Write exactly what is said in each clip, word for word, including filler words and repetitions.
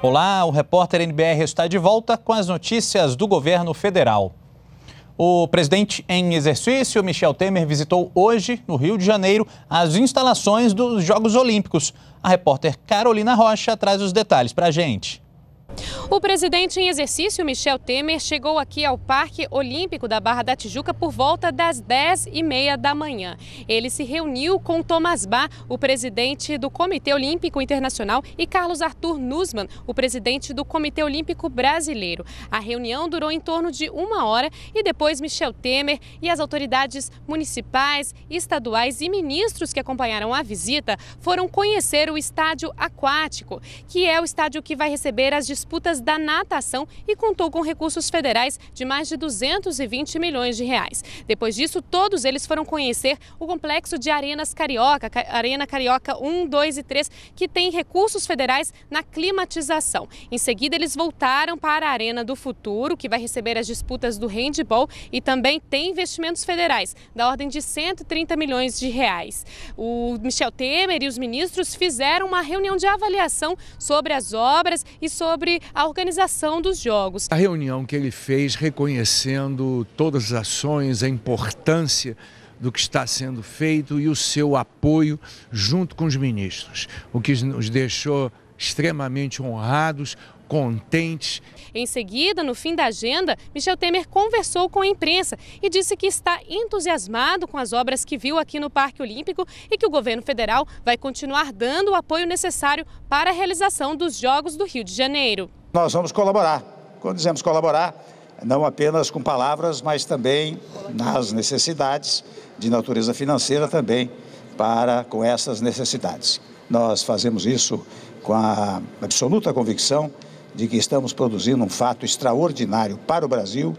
Olá, o repórter N B R está de volta com as notícias do governo federal. O presidente em exercício, Michel Temer, visitou hoje, no Rio de Janeiro, as instalações dos Jogos Olímpicos. A repórter Carolina Rocha traz os detalhes para a gente. O presidente em exercício, Michel Temer, chegou aqui ao Parque Olímpico da Barra da Tijuca por volta das dez e meia da manhã. Ele se reuniu com Thomas Bach, o presidente do Comitê Olímpico Internacional, e Carlos Arthur Nusman, o presidente do Comitê Olímpico Brasileiro. A reunião durou em torno de uma hora e depois Michel Temer e as autoridades municipais, estaduais e ministros que acompanharam a visita foram conhecer o estádio aquático, que é o estádio que vai receber as disputas disputas da natação e contou com recursos federais de mais de duzentos e vinte milhões de reais. Depois disso, todos eles foram conhecer o complexo de Arenas Carioca, Arena Carioca um, dois e três, que tem recursos federais na climatização. Em seguida, eles voltaram para a Arena do Futuro, que vai receber as disputas do handball e também tem investimentos federais, da ordem de cento e trinta milhões de reais. O Michel Temer e os ministros fizeram uma reunião de avaliação sobre as obras e sobre a organização dos Jogos. A reunião que ele fez reconhecendo todas as ações, a importância do que está sendo feito e o seu apoio junto com os ministros, o que nos deixou extremamente honrados, contentes. Em seguida, no fim da agenda, Michel Temer conversou com a imprensa e disse que está entusiasmado com as obras que viu aqui no Parque Olímpico e que o governo federal vai continuar dando o apoio necessário para a realização dos Jogos do Rio de Janeiro. Nós vamos colaborar. Quando dizemos colaborar, não apenas com palavras, mas também nas necessidades de natureza financeira também para com essas necessidades. Nós fazemos isso com a absoluta convicção de que estamos produzindo um fato extraordinário para o Brasil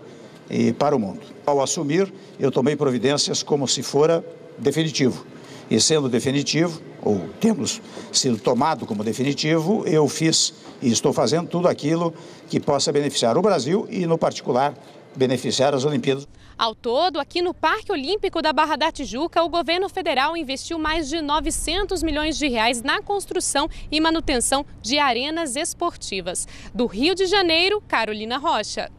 e para o mundo. Ao assumir, eu tomei providências como se fora definitivo. E sendo definitivo, ou temos sido tomado como definitivo, eu fiz e estou fazendo tudo aquilo que possa beneficiar o Brasil e, no particular, beneficiar as Olimpíadas. Ao todo, aqui no Parque Olímpico da Barra da Tijuca, o governo federal investiu mais de novecentos milhões de reais na construção e manutenção de arenas esportivas. Do Rio de Janeiro, Carolina Rocha.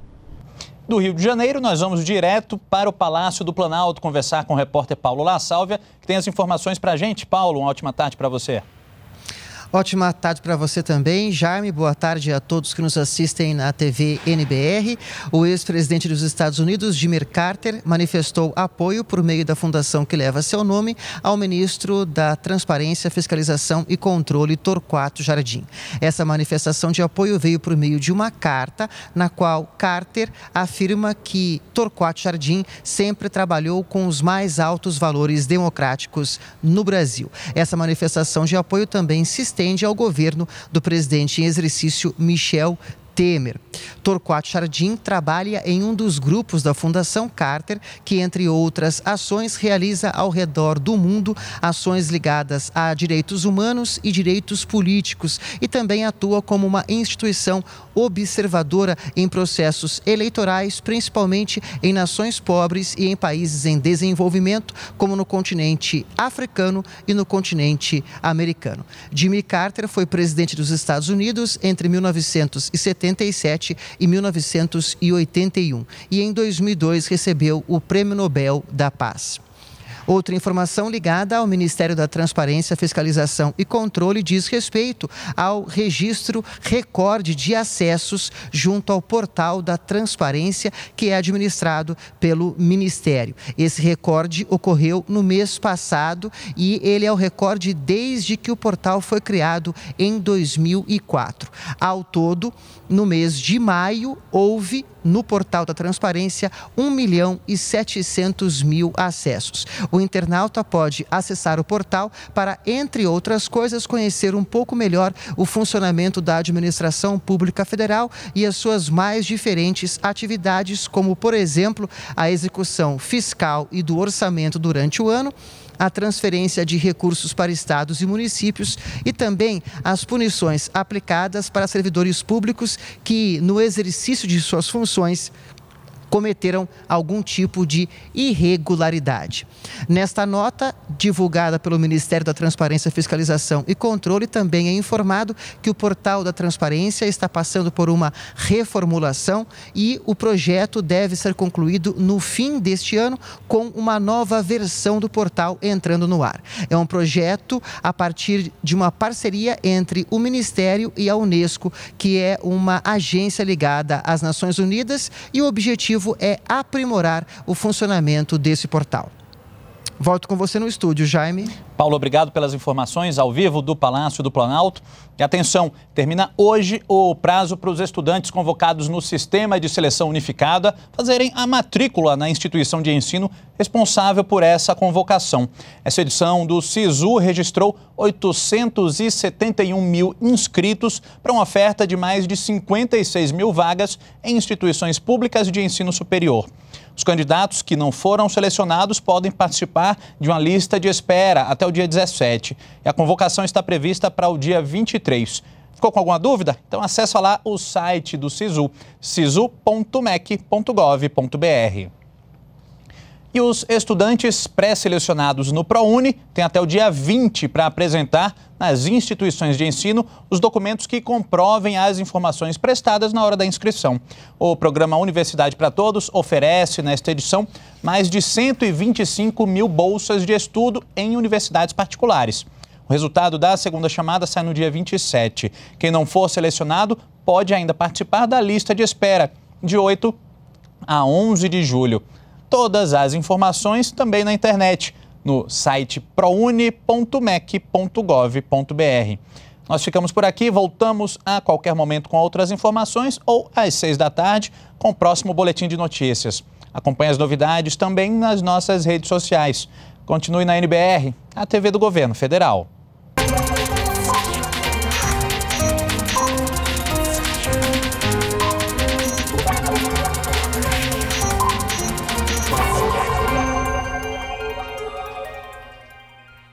Do Rio de Janeiro, nós vamos direto para o Palácio do Planalto conversar com o repórter Paulo Lassálvia, que tem as informações para a gente. Paulo, uma ótima tarde para você. Ótima tarde para você também, Jaime. Boa tarde a todos que nos assistem na T V N B R. O ex-presidente dos Estados Unidos, Jimmy Carter, manifestou apoio por meio da fundação que leva seu nome ao ministro da Transparência, Fiscalização e Controle, Torquato Jardim. Essa manifestação de apoio veio por meio de uma carta na qual Carter afirma que Torquato Jardim sempre trabalhou com os mais altos valores democráticos no Brasil. Essa manifestação de apoio também se estende ao governo do presidente em exercício, Michel Temer. Torquato Jardim trabalha em um dos grupos da Fundação Carter, que, entre outras ações, realiza ao redor do mundo ações ligadas a direitos humanos e direitos políticos e também atua como uma instituição observadora em processos eleitorais, principalmente em nações pobres e em países em desenvolvimento, como no continente africano e no continente americano. Jimmy Carter foi presidente dos Estados Unidos entre mil novecentos e setenta e sete e mil novecentos e oitenta e um e em dois mil e dois recebeu o Prêmio Nobel da Paz. Outra informação ligada ao Ministério da Transparência, Fiscalização e Controle diz respeito ao registro recorde de acessos junto ao Portal da Transparência, que é administrado pelo Ministério. Esse recorde ocorreu no mês passado e ele é o recorde desde que o portal foi criado em dois mil e quatro. Ao todo, no mês de maio, houve no Portal da Transparência um milhão e setecentos mil acessos. O internauta pode acessar o portal para, entre outras coisas, conhecer um pouco melhor o funcionamento da administração pública federal e as suas mais diferentes atividades, como, por exemplo, a execução fiscal e do orçamento durante o ano, a transferência de recursos para estados e municípios e também as punições aplicadas para servidores públicos que, no exercício de suas funções, cometeram algum tipo de irregularidade. Nesta nota, divulgada pelo Ministério da Transparência, Fiscalização e Controle, também é informado que o Portal da Transparência está passando por uma reformulação e o projeto deve ser concluído no fim deste ano com uma nova versão do portal entrando no ar. É um projeto a partir de uma parceria entre o Ministério e a Unesco, que é uma agência ligada às Nações Unidas, e o objetivo é aprimorar o funcionamento desse portal. Volto com você no estúdio, Jaime. Paulo, obrigado pelas informações ao vivo do Palácio do Planalto. E atenção, termina hoje o prazo para os estudantes convocados no Sistema de Seleção Unificada fazerem a matrícula na instituição de ensino responsável por essa convocação. Essa edição do SISU registrou oitocentos e setenta e um mil inscritos para uma oferta de mais de cinquenta e seis mil vagas em instituições públicas de ensino superior. Os candidatos que não foram selecionados podem participar de uma lista de espera até o dia dezessete. E a convocação está prevista para o dia vinte e três. Ficou com alguma dúvida? Então acessa lá o site do SISU, sisu ponto mec ponto gov ponto br. E os estudantes pré-selecionados no ProUni têm até o dia vinte para apresentar nas instituições de ensino os documentos que comprovem as informações prestadas na hora da inscrição. O programa Universidade para Todos oferece, nesta edição, mais de cento e vinte e cinco mil bolsas de estudo em universidades particulares. O resultado da segunda chamada sai no dia vinte e sete. Quem não for selecionado pode ainda participar da lista de espera, de oito a onze de julho. Todas as informações também na internet, no site prouni ponto mec ponto gov ponto br. Nós ficamos por aqui, voltamos a qualquer momento com outras informações ou às seis da tarde com o próximo Boletim de Notícias. Acompanhe as novidades também nas nossas redes sociais. Continue na N B R, a T V do Governo Federal.